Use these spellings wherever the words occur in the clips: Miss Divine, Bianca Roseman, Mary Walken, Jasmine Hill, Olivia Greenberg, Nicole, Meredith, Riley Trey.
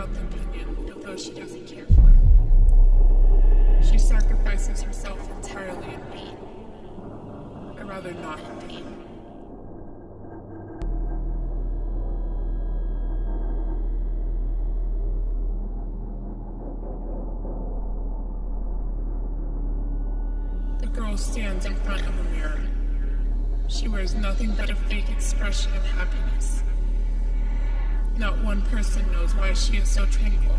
about the opinion of those she doesn't care for. She sacrifices herself entirely in pain. I'd rather not have pain. The girl stands in front of a mirror. She wears nothing but a fake expression of happiness. Not one person knows why she is so tranquil.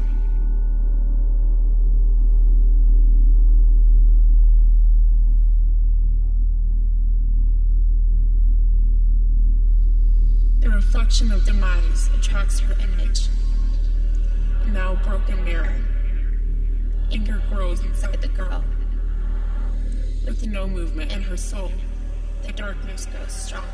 The reflection of demise attracts her image. A now broken mirror. Anger grows inside the girl. With no movement in her soul, the darkness grows stronger.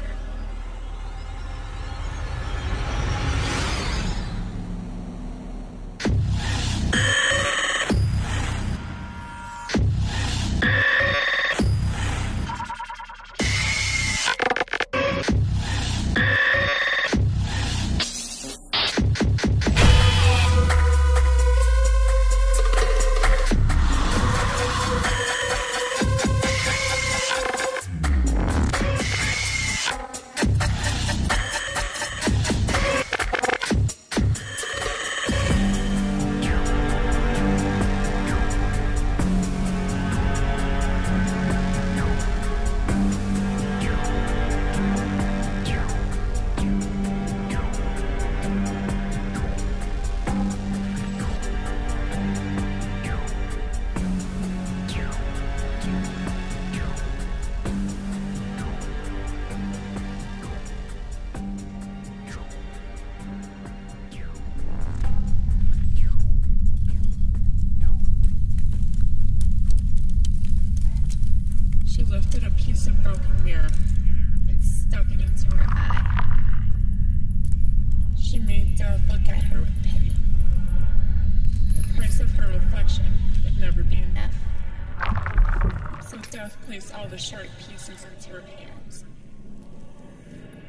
Sharp pieces into her hands.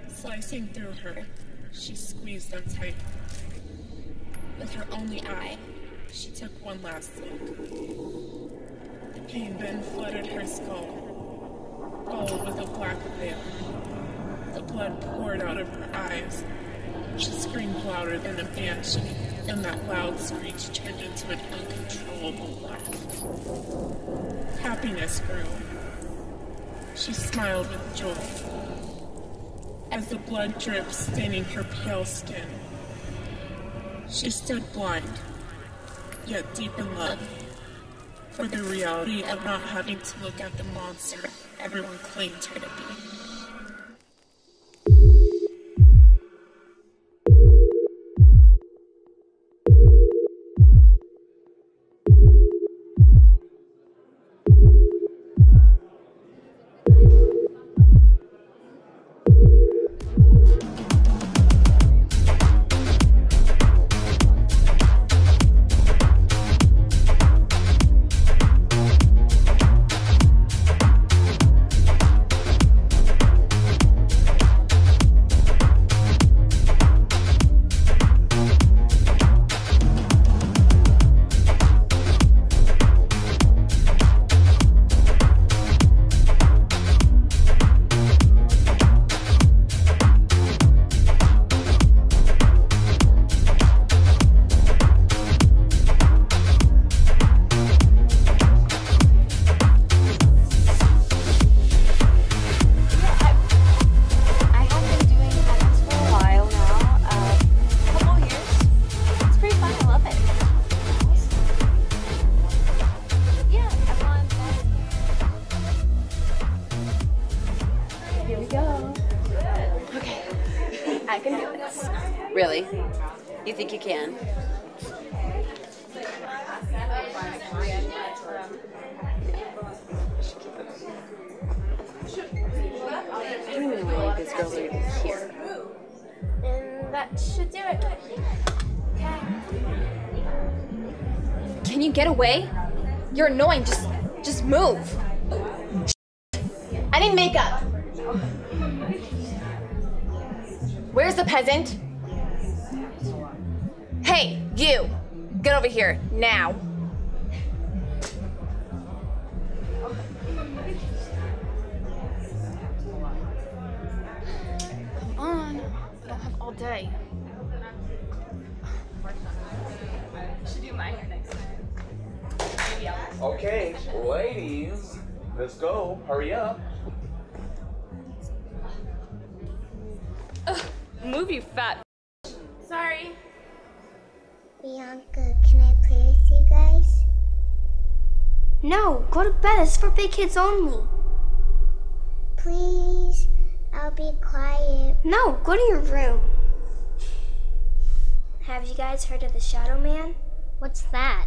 Slicing through her, she squeezed them tight. With her only eye, she took one last look. The pain then flooded her skull, followed with a black veil. The blood poured out of her eyes. She screamed louder than a banshee, and that loud screech turned into an uncontrollable laugh. Happiness grew. She smiled with joy. As the blood dripped, staining her pale skin, she stood blind, yet deep in love, for the reality of not having to look at the monster everyone claimed her to be. You're annoying, just move. I need makeup. Where's the peasant? Hey. Hey, you, get over here now. Come on, I don't have all day. I should do mine here next time. Okay, ladies, let's go. Hurry up. Move, you fat. Sorry. Bianca, can I play with you guys? No, go to bed. It's for big kids only. Please, I'll be quiet. No, go to your room. Have you guys heard of the Shadow Man? What's that?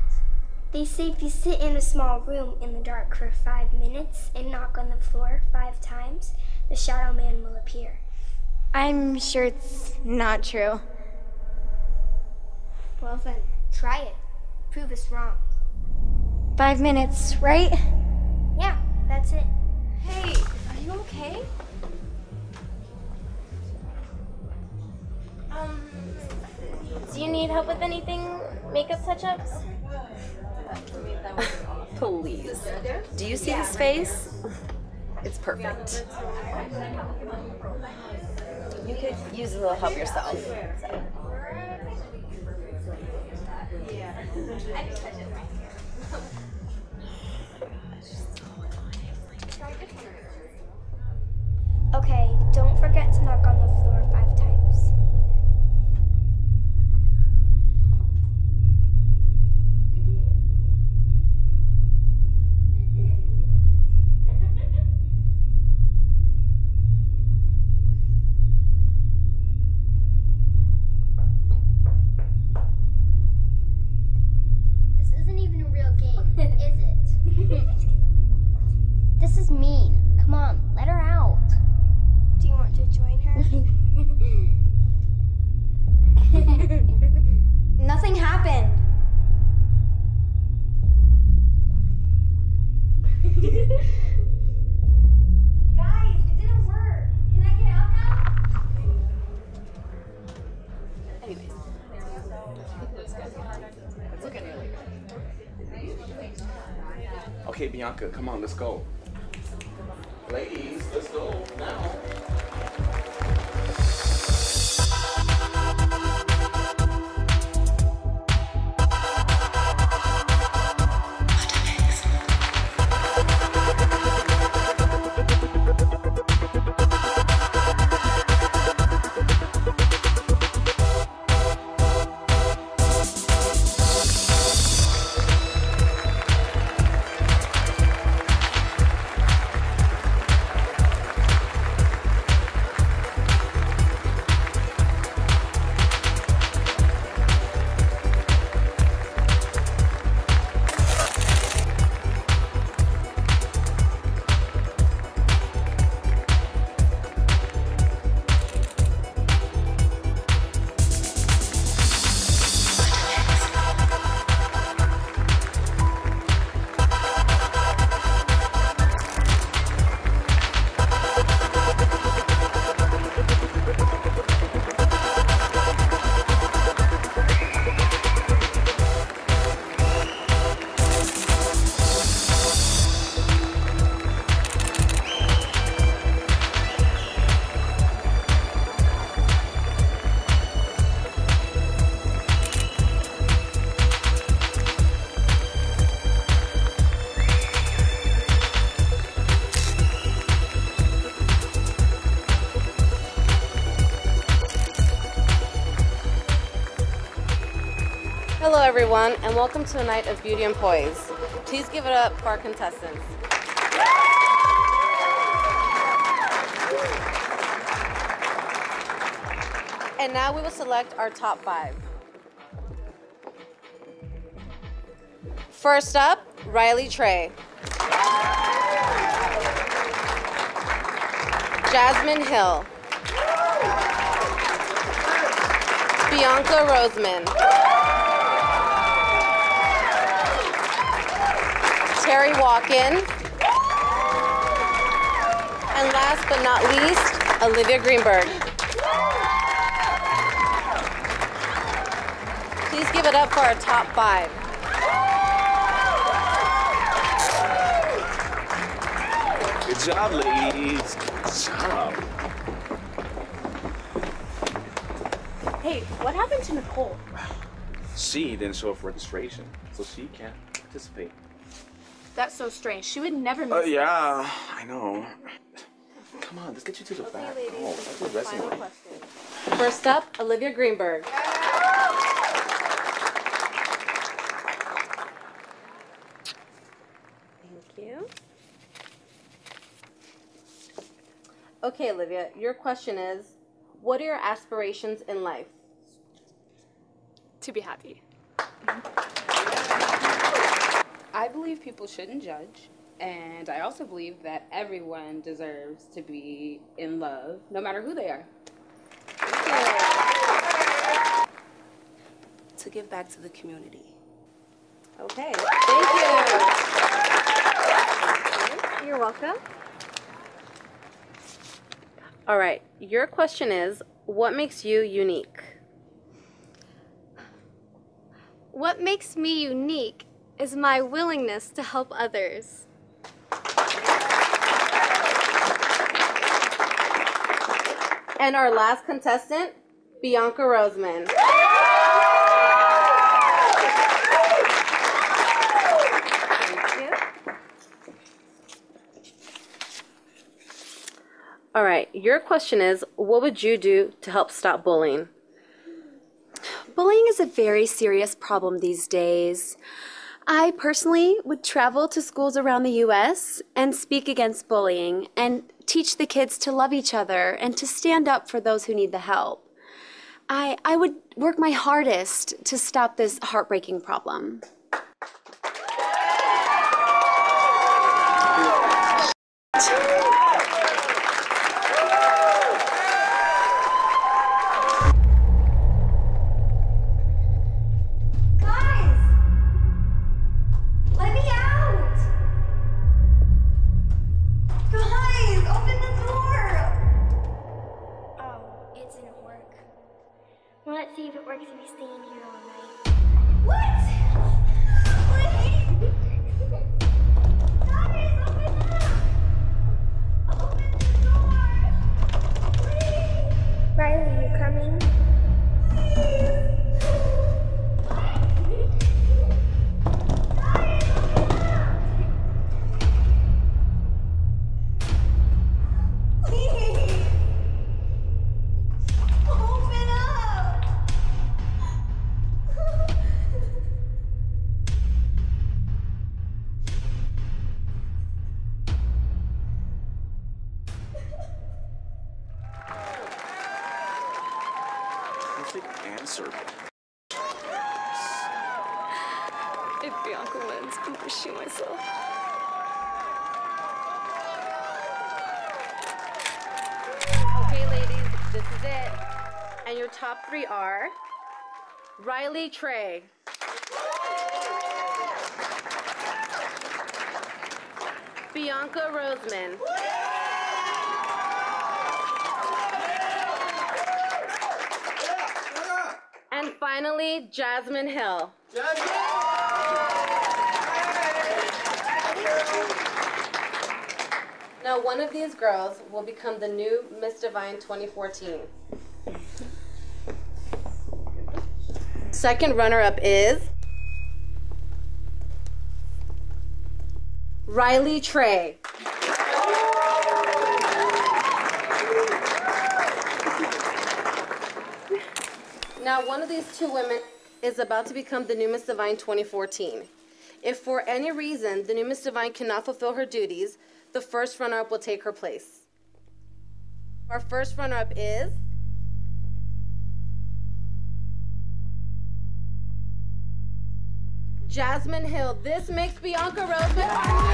They say if you sit in a small room in the dark for 5 minutes and knock on the floor 5 times, the Shadow Man will appear. I'm sure it's not true. Well then, try it. Prove us wrong. 5 minutes, right? Yeah, that's it. Hey, are you okay? Do you need help with anything? Makeup touch-ups? Please. Do you see his face? It's perfect. You could use a little help yourself. So. Okay, don't forget to knock on the floor 5 times. Okay, Bianca, come on, let's go. Ladies, let's go now. Hello everyone, and welcome to a night of beauty and poise. Please give it up for our contestants. And now we will select our top 5. First up, Riley Trey. Jasmine Hill. Bianca Roseman. Mary Walken, and last but not least, Olivia Greenberg. Please give it up for our top five. Good job, ladies. Good job. Hey, what happened to Nicole? She didn't show up for registration, so she can't participate. That's so strange. She would never miss it. Yeah, I know. Come on, let's get you to the back. Ladies, oh, that's a final question. First up, Olivia Greenberg. Thank you. Okay, Olivia, your question is, what are your aspirations in life? To be happy. I believe people shouldn't judge, and I also believe that everyone deserves to be in love, no matter who they are. To give back to the community. Okay, thank you. You're welcome. All right, your question is, what makes you unique? What makes me unique is my willingness to help others. And our last contestant, Bianca Roseman. Thank you. All right, your question is, what would you do to help stop bullying? Bullying is a very serious problem these days. I personally would travel to schools around the U.S. and speak against bullying and teach the kids to love each other and to stand up for those who need the help. I would work my hardest to stop this heartbreaking problem. If Bianca wins, I'm gonna shoot myself. Okay, ladies, this is it. And your top three are Riley Trey, Bianca Roseman, and finally, Jasmine Hill. Now, one of these girls will become the new Miss Divine 2014. Second runner-up is Riley Trey. Now, one of these two women is about to become the new Miss Divine 2014. If for any reason the new Miss Divine cannot fulfill her duties, the first runner-up will take her place. Our first runner-up is Jasmine Hill. This makes Bianca Roseman our new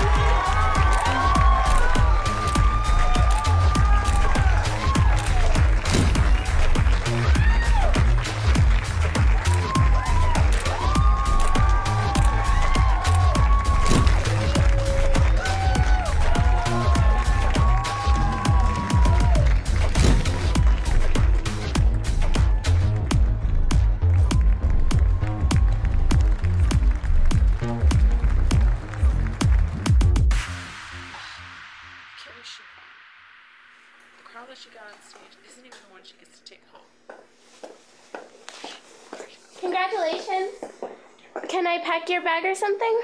Walken, can I pack your bag or something?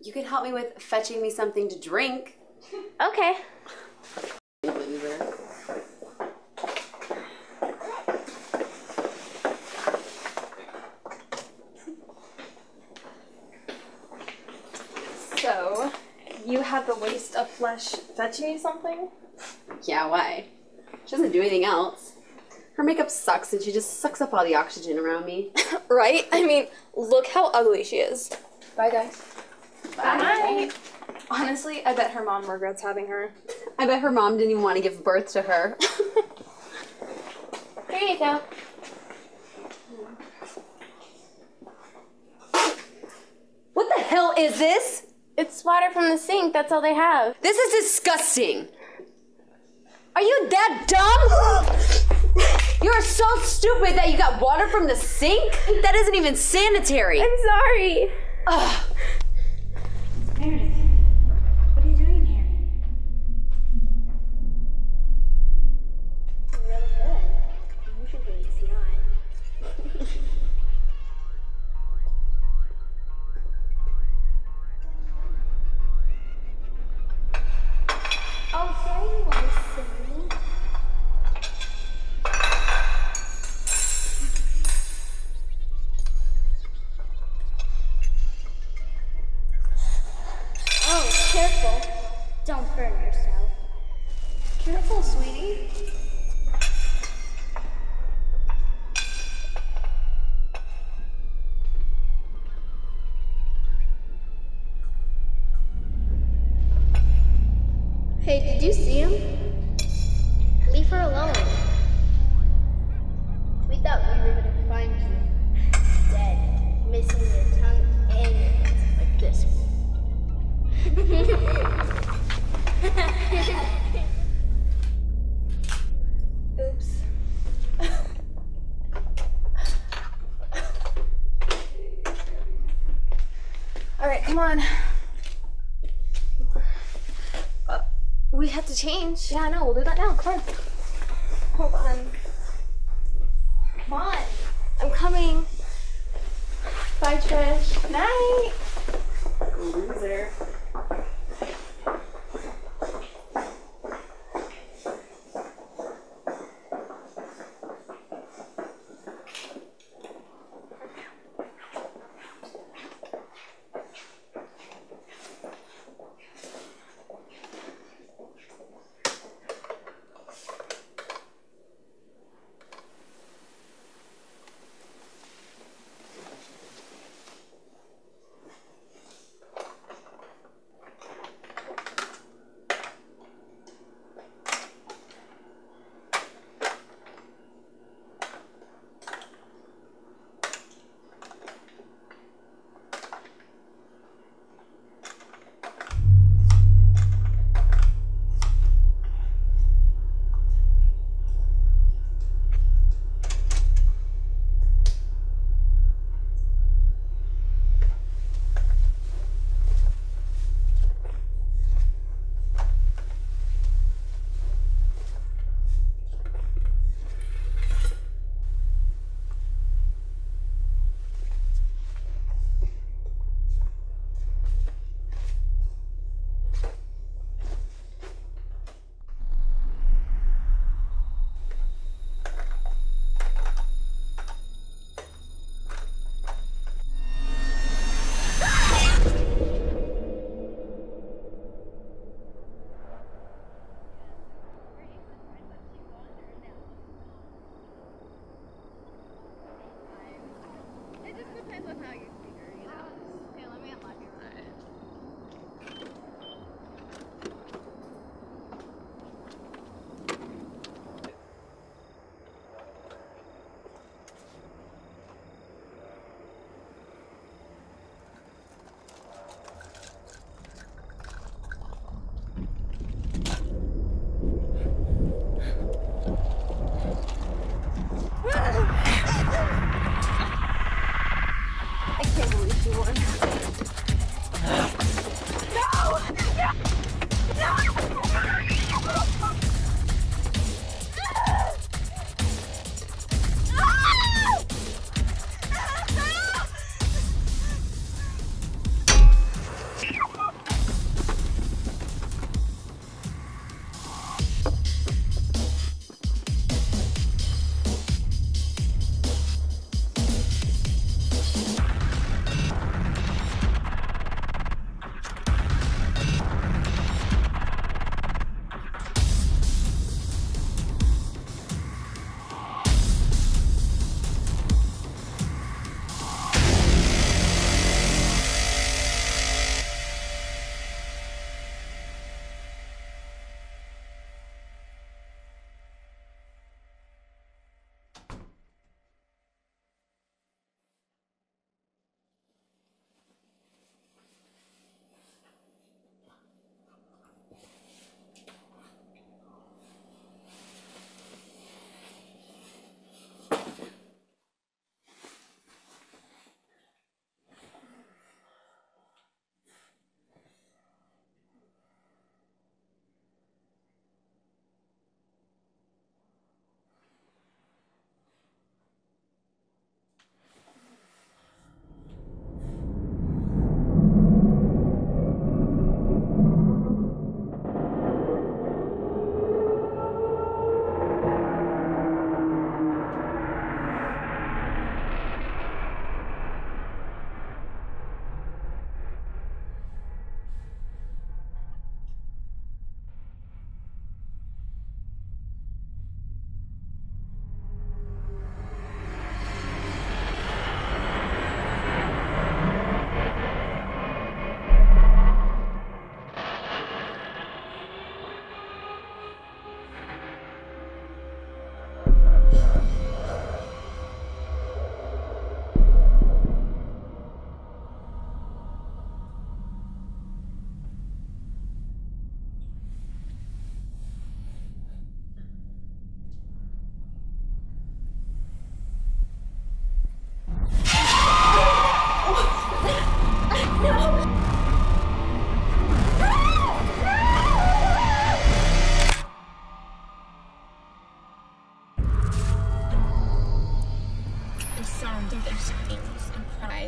You can help me with fetching me something to drink. Okay. So, you had the waste of flesh fetching you something? Yeah, why? She doesn't do anything else. Her makeup sucks and she just sucks up all the oxygen around me. Right? I mean, look how ugly she is. Bye, guys. Bye. Bye. Honestly, I bet her mom regrets having her. I bet her mom didn't even want to give birth to her. Here you go. What the hell is this? It's water from the sink, that's all they have. This is disgusting. Are you that dumb? You're so stupid that you got water from the sink? That isn't even sanitary. I'm sorry. Ugh. Meredith, what are you doing here? Really good. Usually it's not. Hey, did you see him? Leave her alone. We thought we were going to find you dead, missing your tongue and your hands like this. Oops. All right, come on. We have to change. Yeah, I know. We'll do that now. Come on. Hold on. Come on. I'm coming. Bye, Trish. Night. Loser.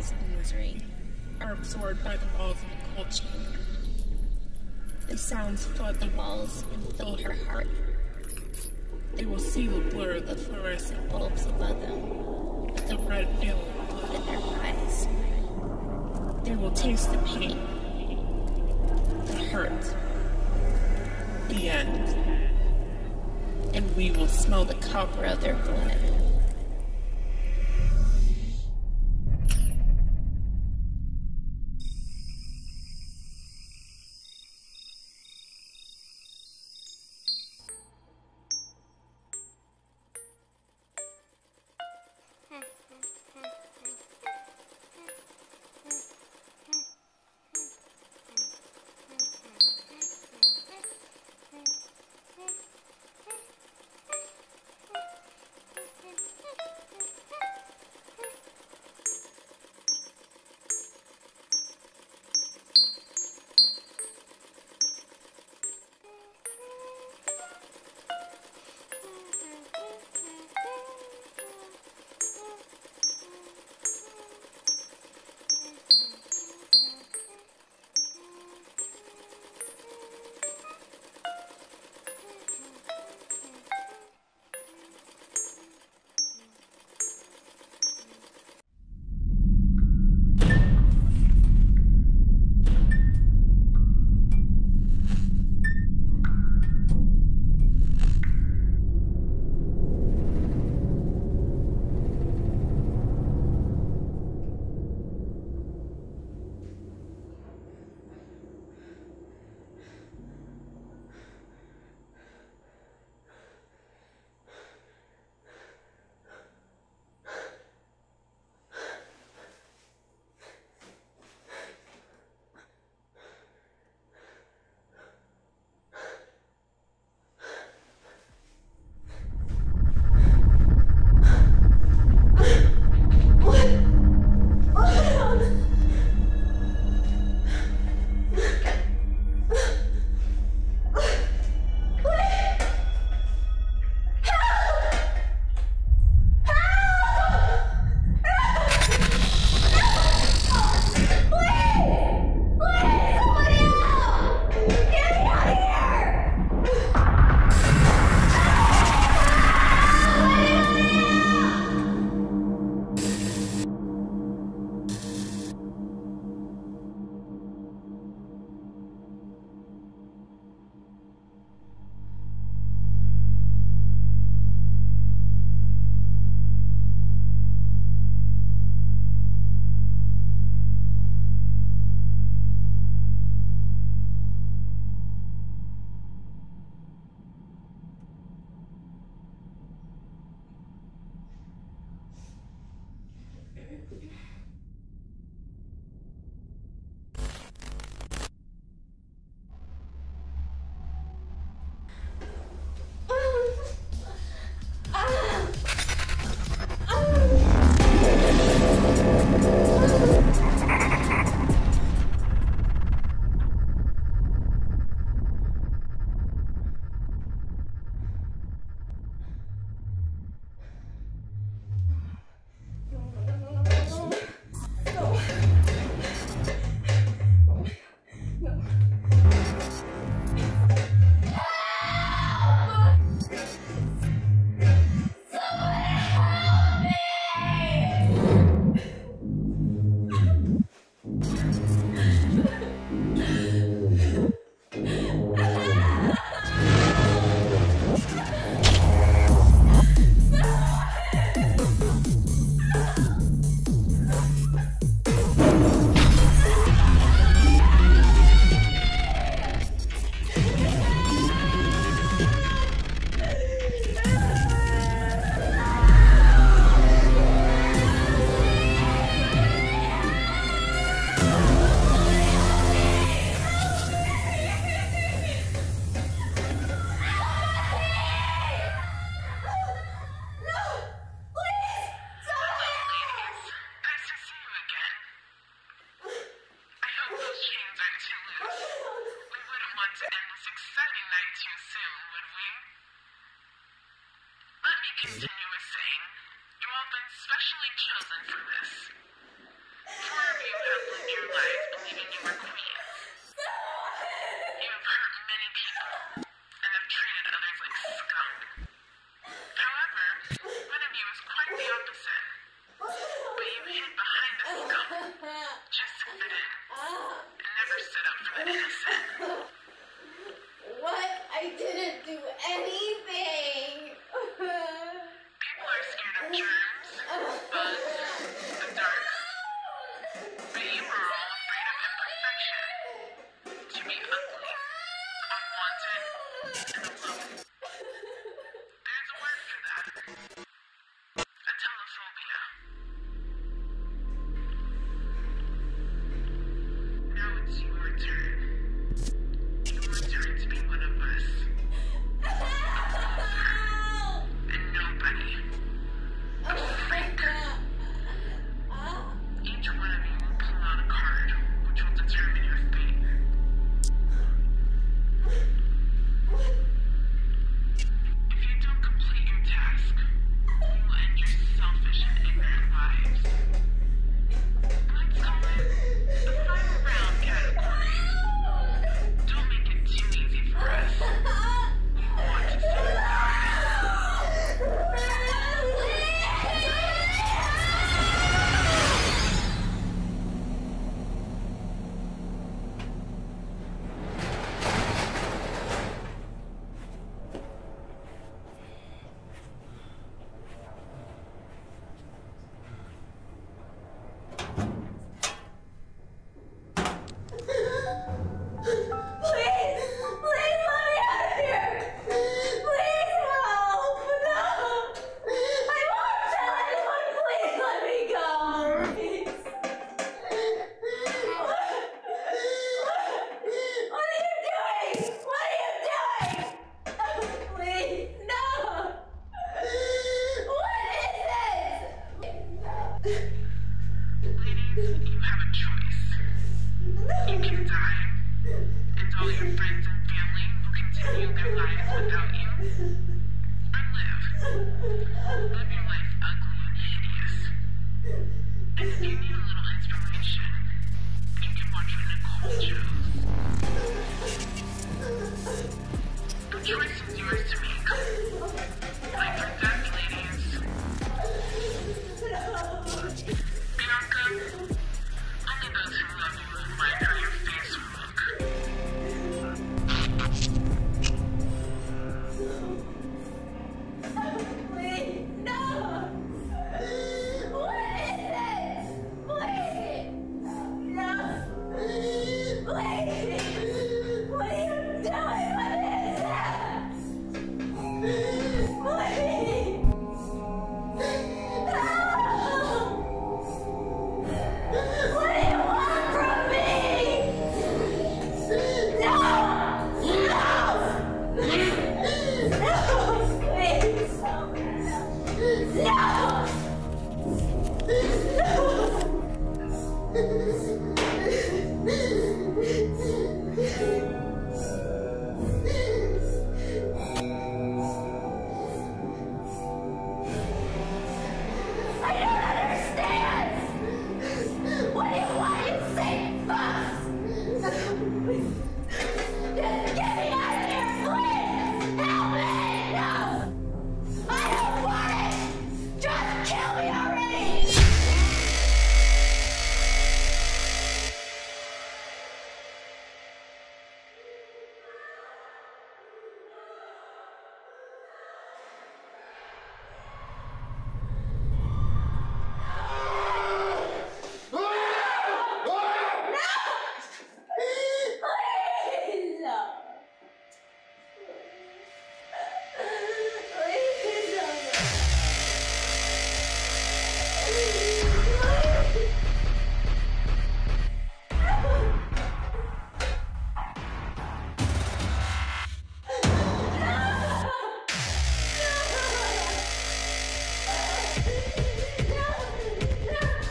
surprise and misery are absorbed by the walls of the cold chamber. The sounds flood the walls and fill her heart. They will see the blur of the fluorescent bulbs above them, with the red veil of blood in their eyes. They will taste the pain, the hurt, the end. And we will smell the copper of their blood. ladies, you have a choice. You can die, and all your friends and family will continue their lives without you, or live. Live your life ugly and hideous. And if you need a little inspiration, you can watch what Nicole chose. The choice is yours to make. Life or death, ladies. Bianca, only those who love you will find how your face will look. No, please, no! What is this? Please! No! Please! What are you doing with this? Please! Help! What do you want from me? No! No! No! Please! No! I don't understand! What do you want, you sick fucks? Just get me out of here, please! Help me! No! I don't want it! Just kill me already!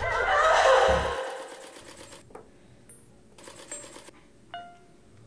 Please, no.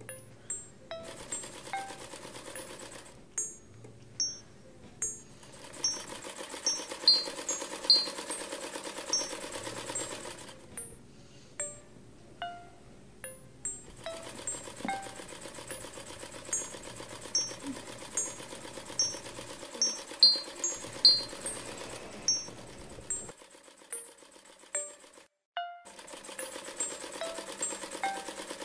Please,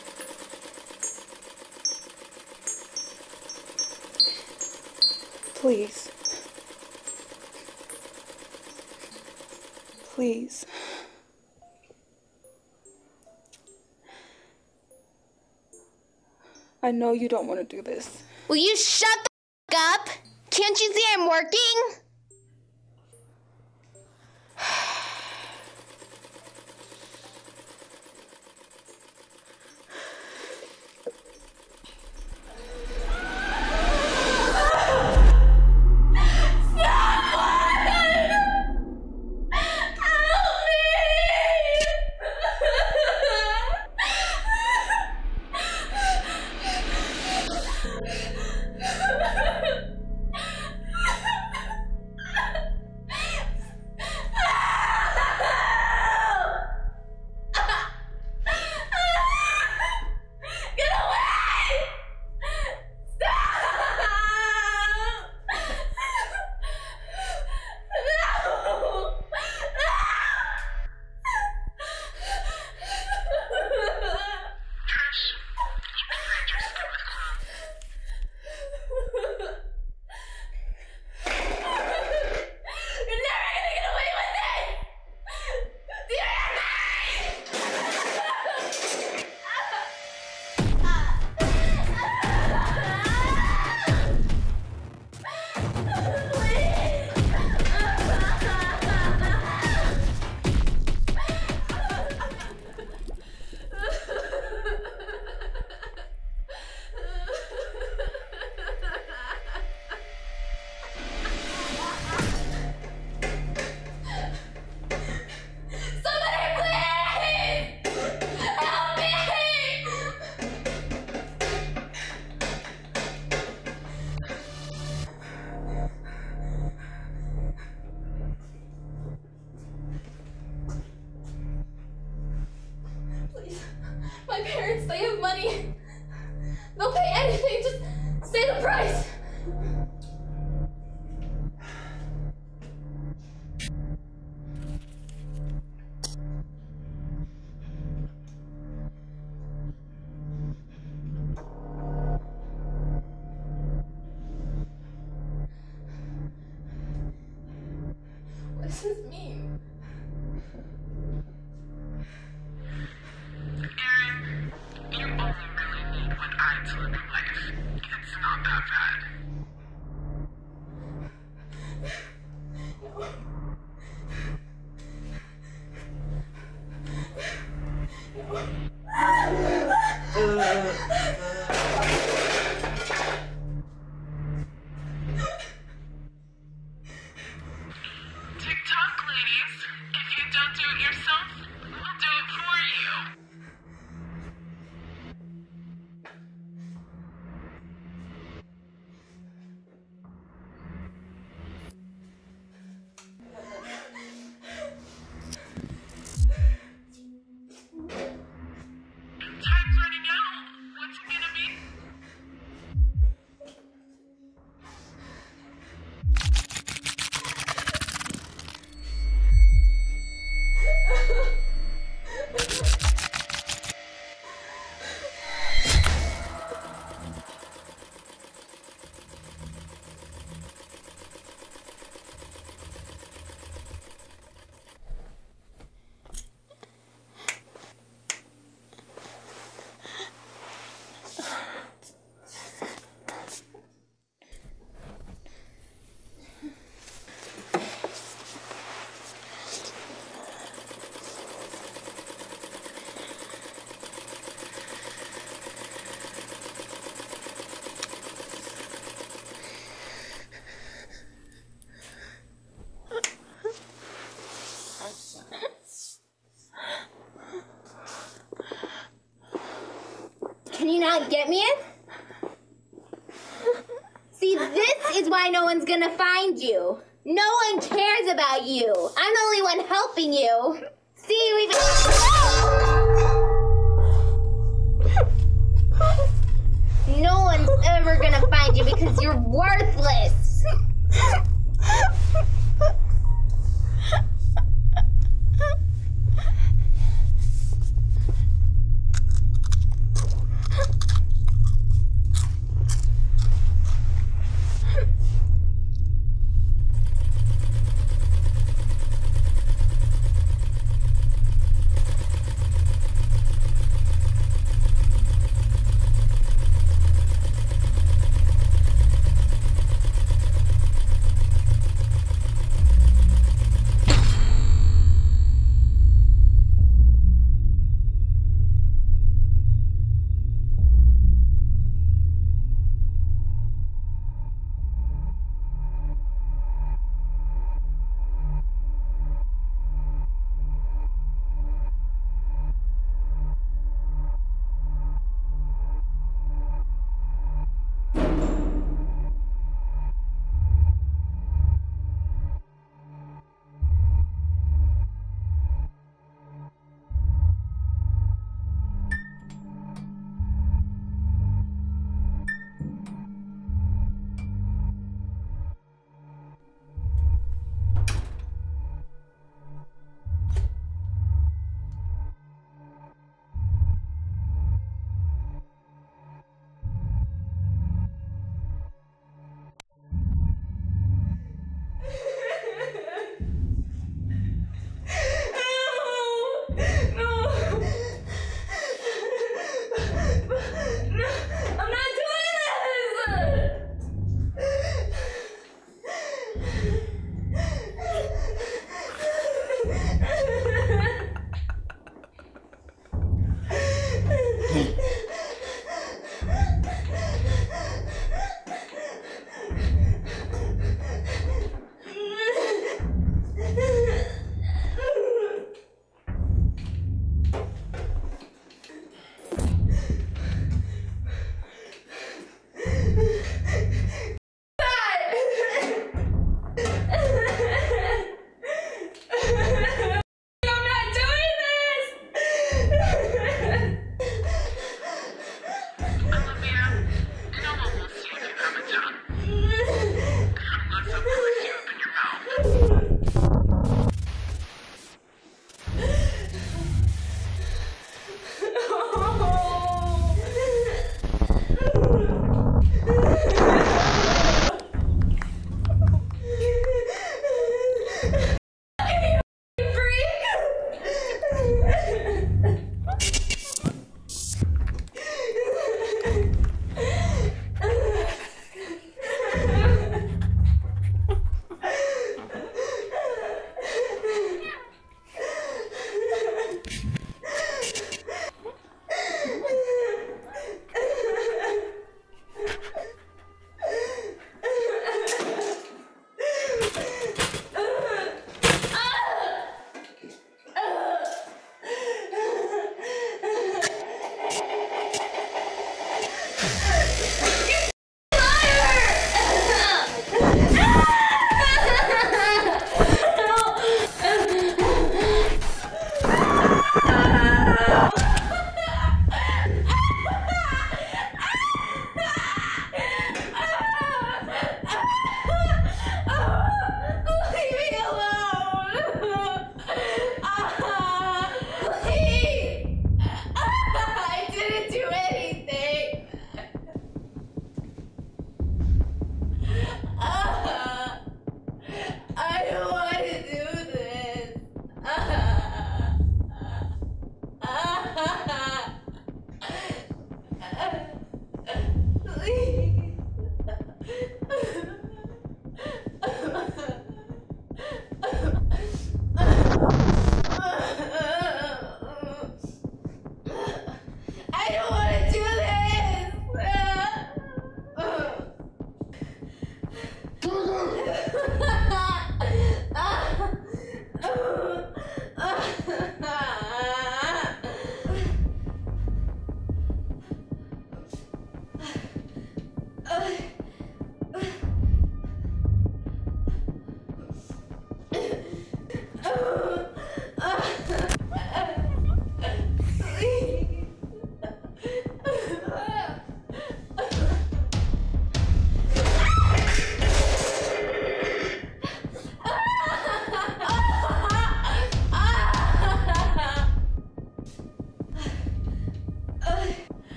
no. Please. Please. Please. I know you don't want to do this. Will you shut the fuck up? Can't you see I'm working? My parents, they have money. They'll pay anything, just say the price. What does this mean? Can you not get me in? See, this is why no one's gonna find you. No one cares about you. I'm the only one helping you. See, we've... No one's ever gonna find you because you're worthless.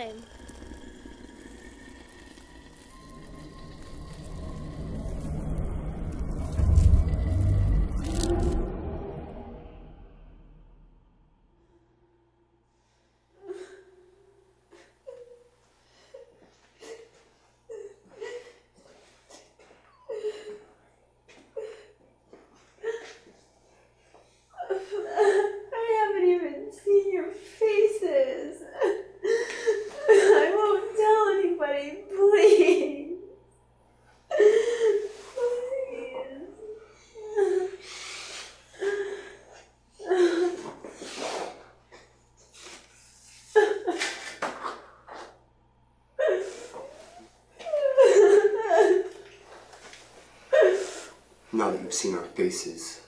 time. Now that you've seen our faces,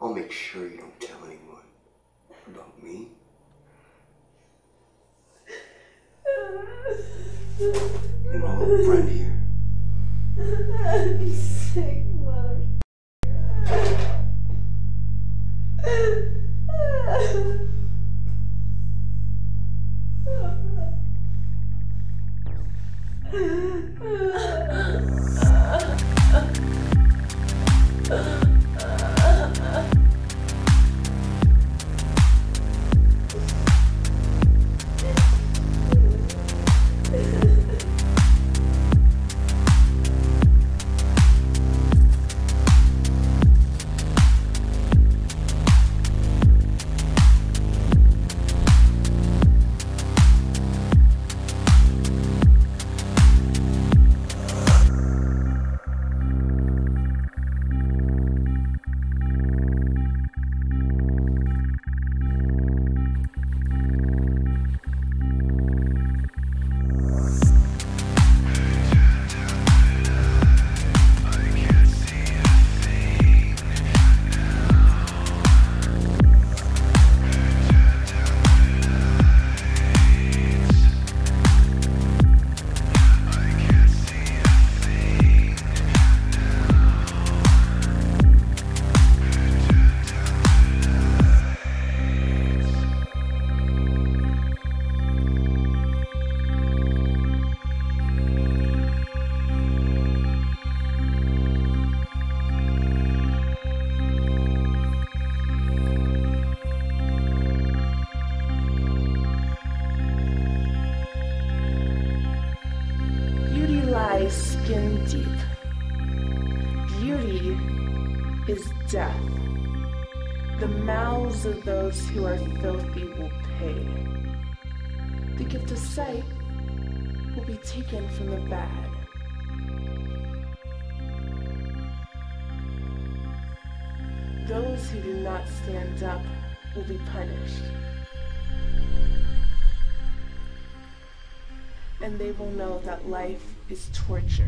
I'll make sure you don't tell anyone about me. And my little friend here. I'm sick, mother. Skin deep. Beauty is death. The mouths of those who are filthy will pay. The gift of sight will be taken from the bad. Those who do not stand up will be punished. And they will know that life is torture.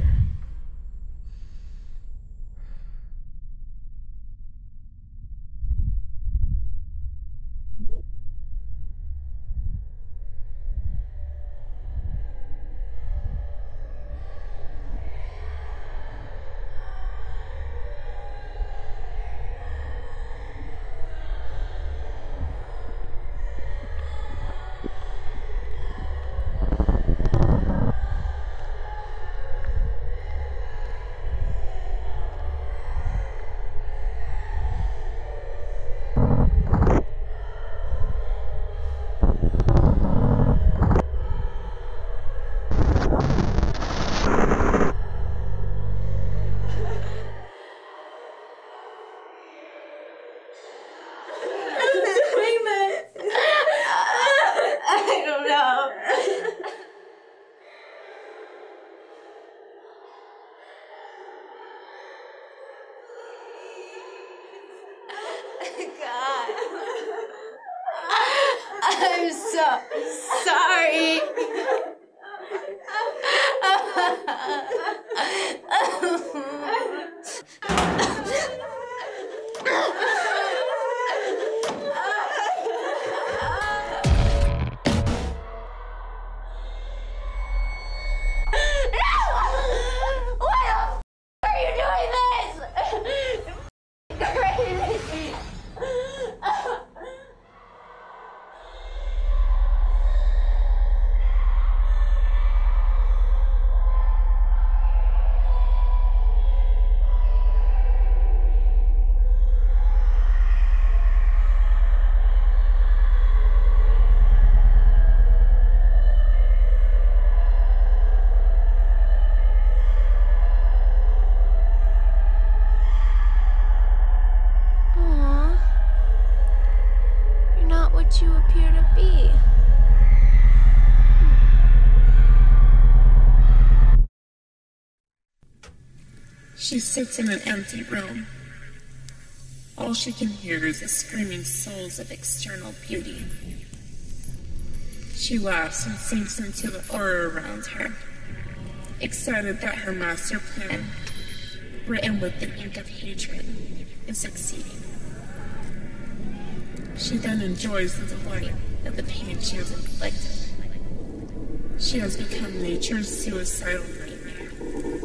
what you appear to be. She sits in an empty room. All she can hear is the screaming souls of external beauty. She laughs and sinks into the aura around her, excited that her master plan, written with the ink of hatred, is succeeding. She then enjoys the delight of the pain she has inflicted. She has become nature's suicidal nightmare.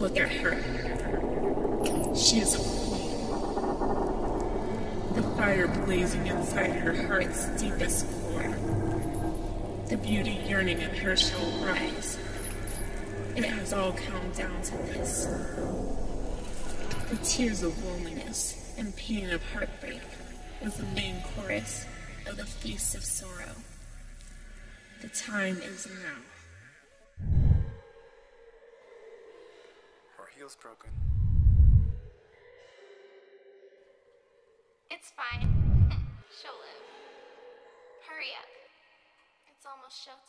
Look at her. She is holy. The fire blazing inside her heart's deepest core. The beauty yearning in her shall rise. It has all come down to this. The tears of loneliness and pain of heartbreak is the main chorus of the Feast of Sorrow. The time is now. Her heel's broken. It's fine. She'll live. Hurry up. It's almost showtime.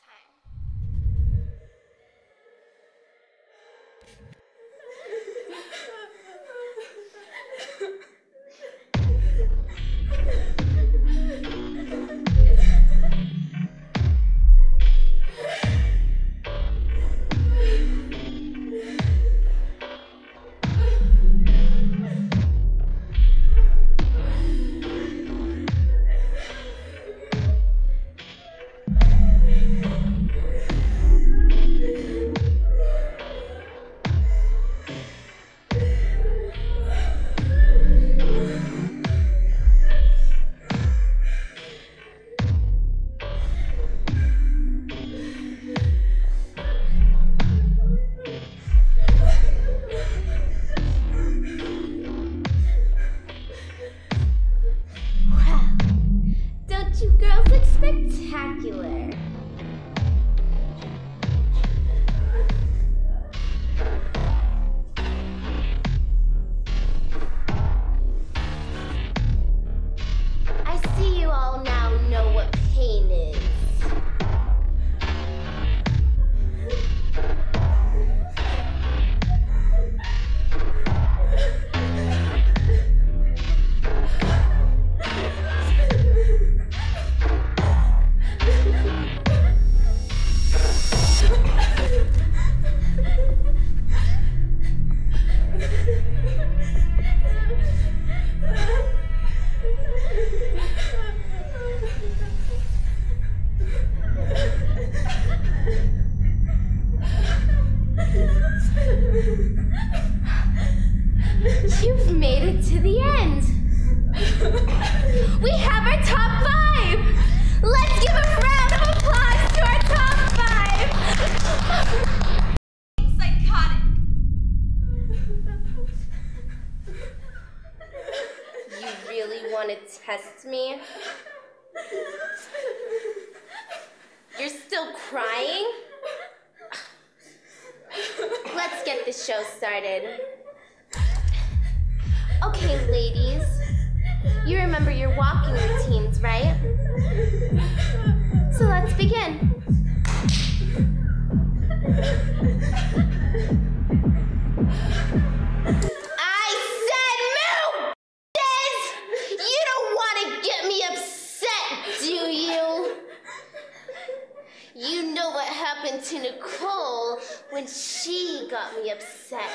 To Nicole when she got me upset,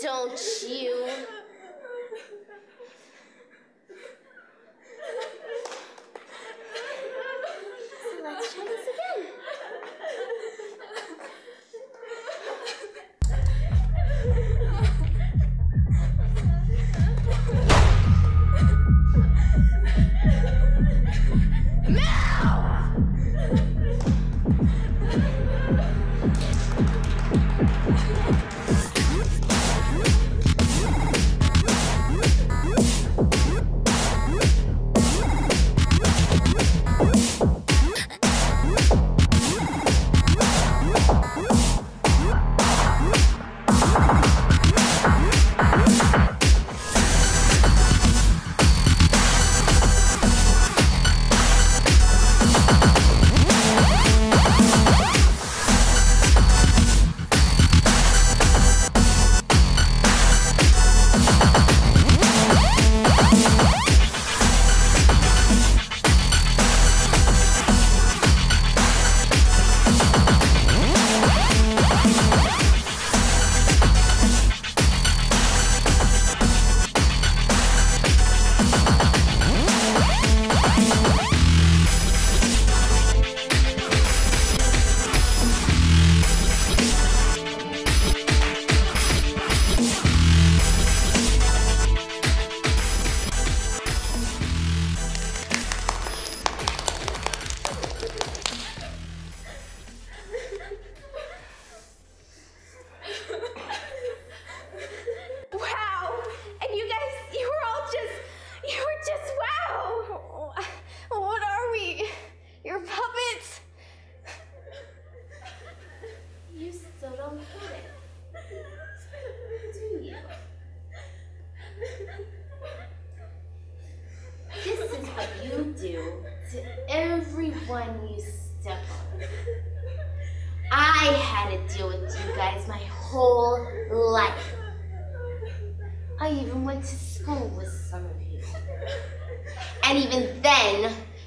don't you? So let's try this again.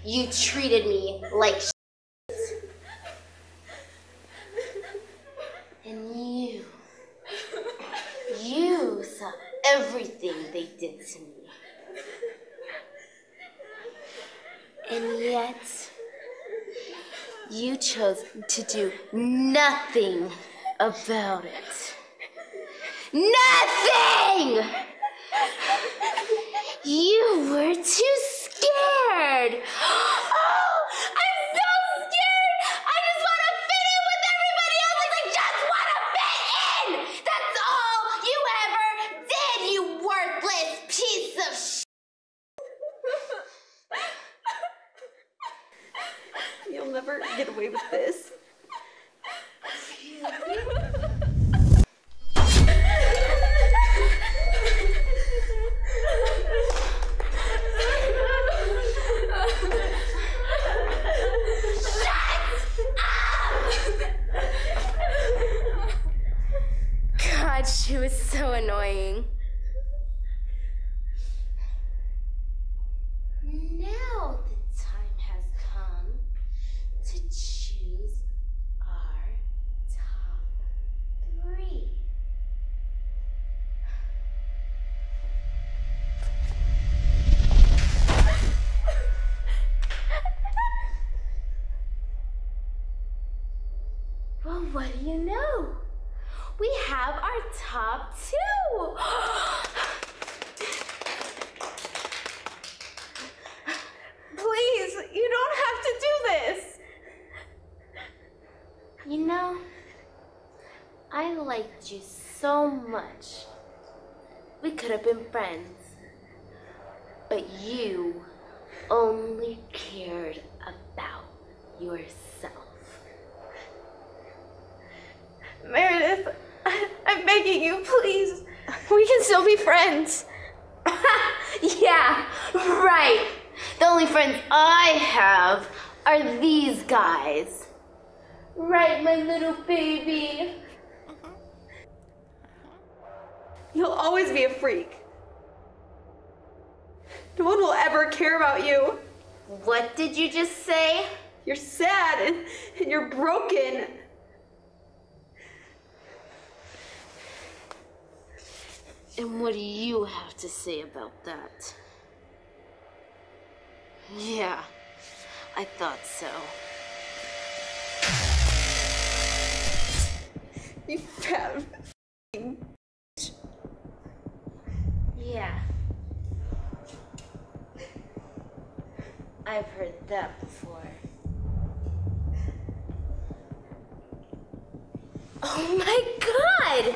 You treated me like shit. And you saw everything they did to me. And yet, you chose to do nothing about it. Nothing! You were too scared. Oh, I'm so scared! I just want to fit in with everybody else. I just want to fit in! That's all you ever did, you worthless piece of sh**. You'll never get away with this. She was so annoying. Now the time has come to choose our top 3. Well, what do you know? We have our top 2! Please, you don't have to do this! You know, I liked you so much. We could have been friends. But you only cared about yourself. Meredith, I'm begging you, please. We can still be friends. Yeah, right. The only friends I have are these guys. Right, my little baby? You'll always be a freak. No one will ever care about you. What did you just say? You're sad and you're broken. And what do you have to say about that? Yeah, I thought so. You fat f***ing bitch. Yeah. I've heard that before. Oh my god!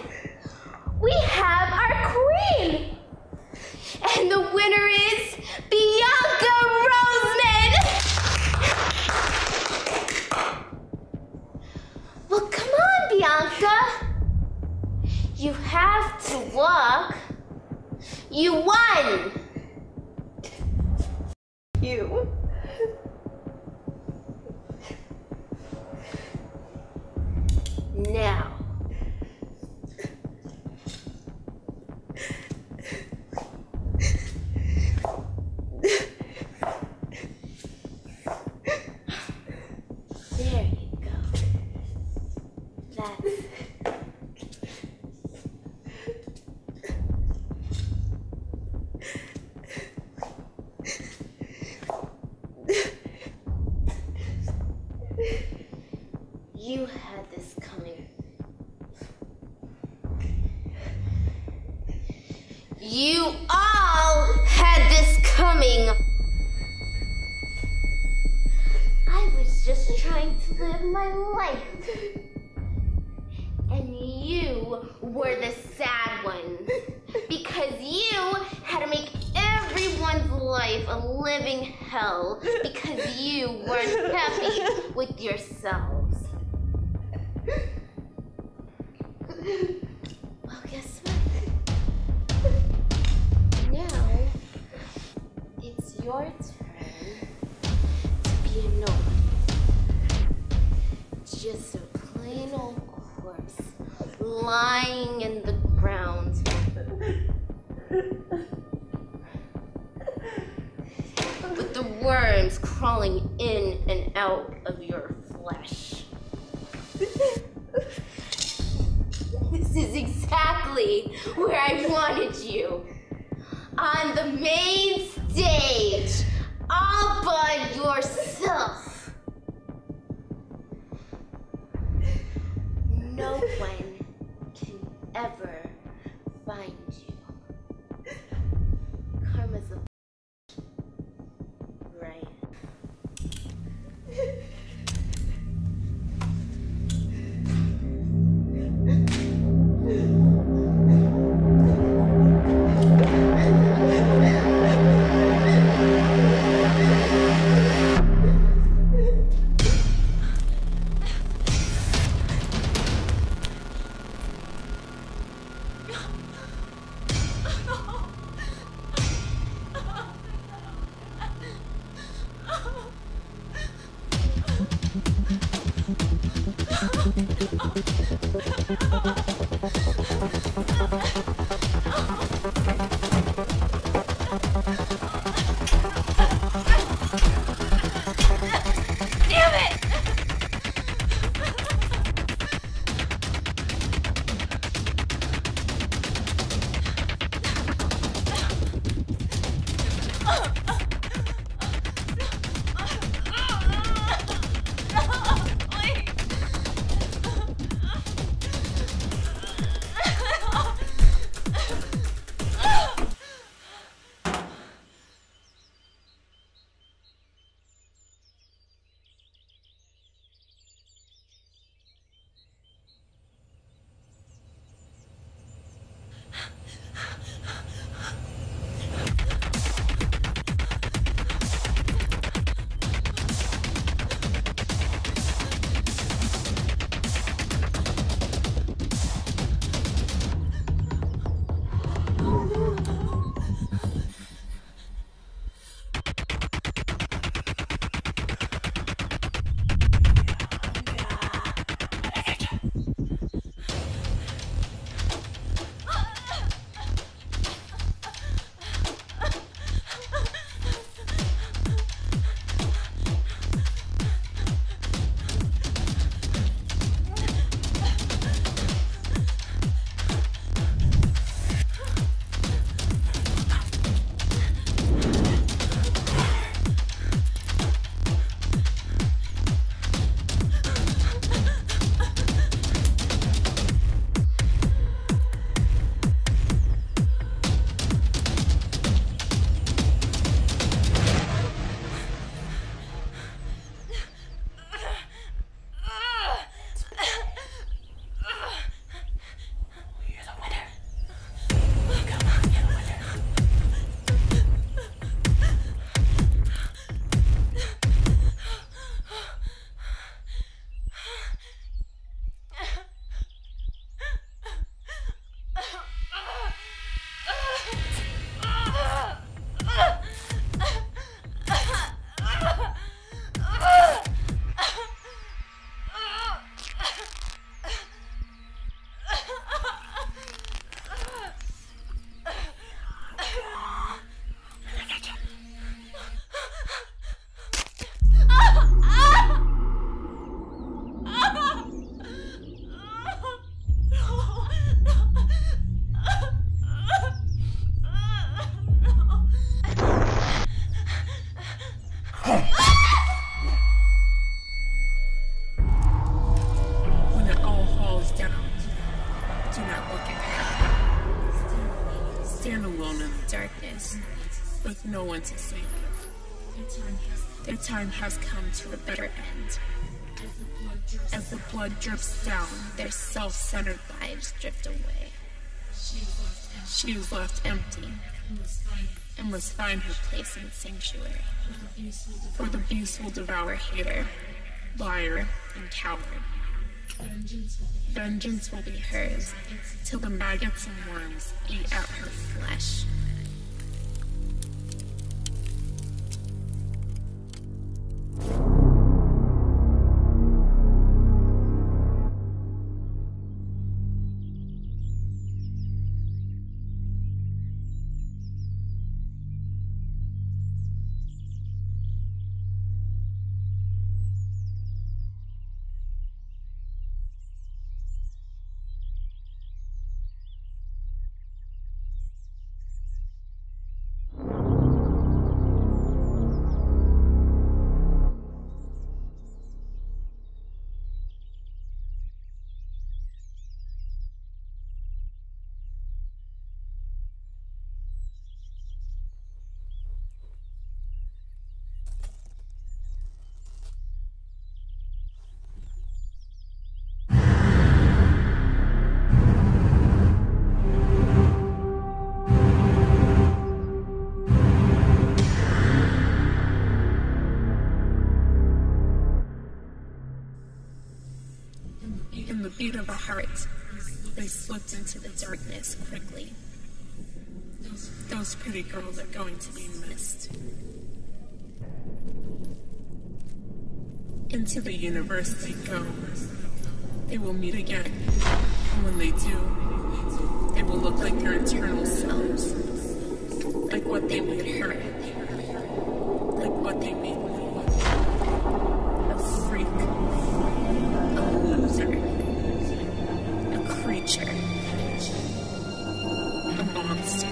We have our queen! And the winner is Bianca Roseman! Well, come on, Bianca! You have to walk. You won! You? Now. You had this coming. You all had this coming. I was just trying to live my life. And you were the sad one. Because you had to make everyone's life a living hell. Because you weren't happy with yourself. Well, guess what? Now, it's your turn to be annoyed. Just a plain old corpse lying in the ground. With the worms crawling in and out of your flesh. This is exactly where I wanted you. On the main stage, all by yourself. No one can ever find you. Karma's a bitch, right? No one to save. Their time has come to a better end. As the blood drips down, their self-centered lives drift away. She is left empty and must find her place in sanctuary. For the beast will devour hater, liar, and coward. Vengeance will be hers till the maggots and worms eat out her flesh. of the heart and slipped into the darkness quickly. Those pretty girls are going to be missed. Into the universe they go. They will meet again. And when they do, they will look like their eternal selves. Like what they made her. Like what they made me. A freak. A loser. A creature. A monster.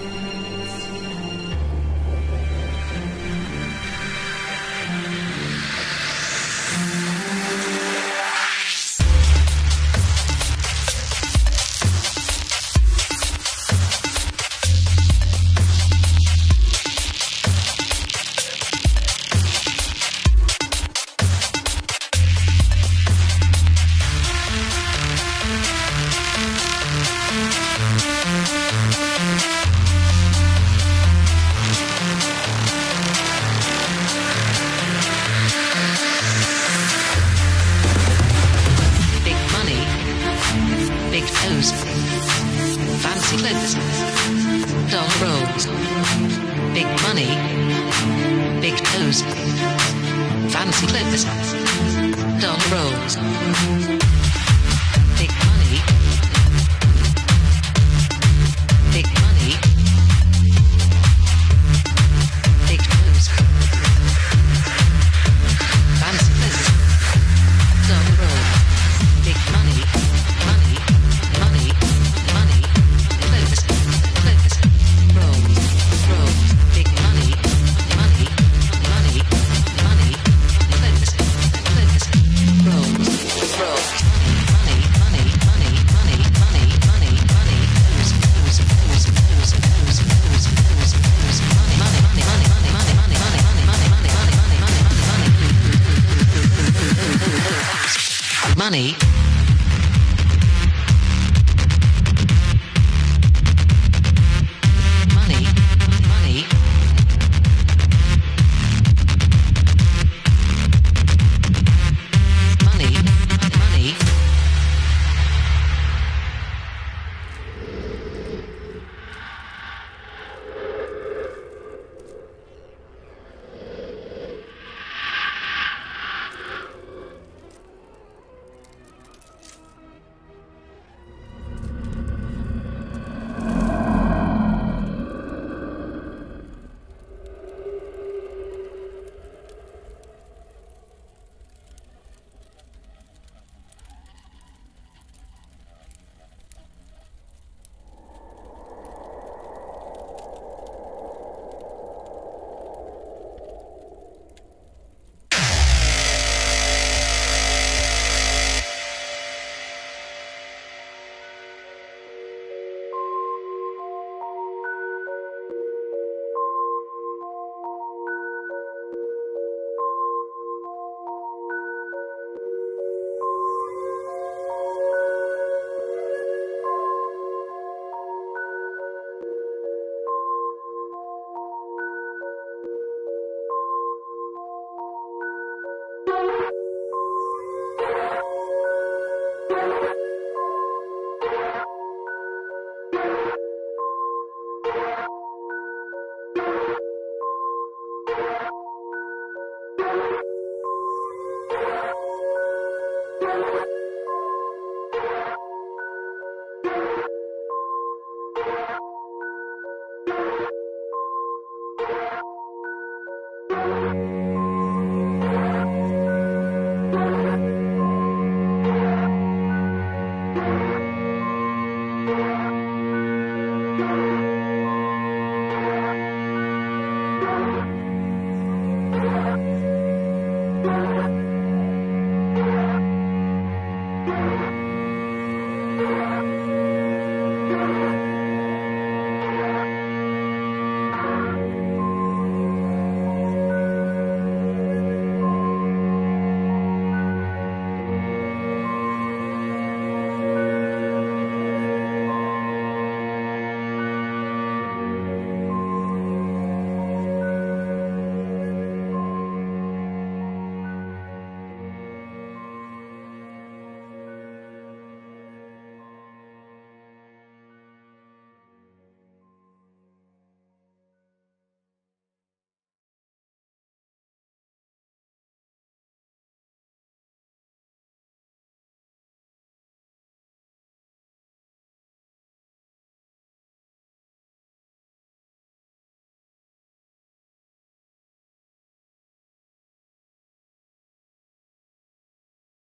Money.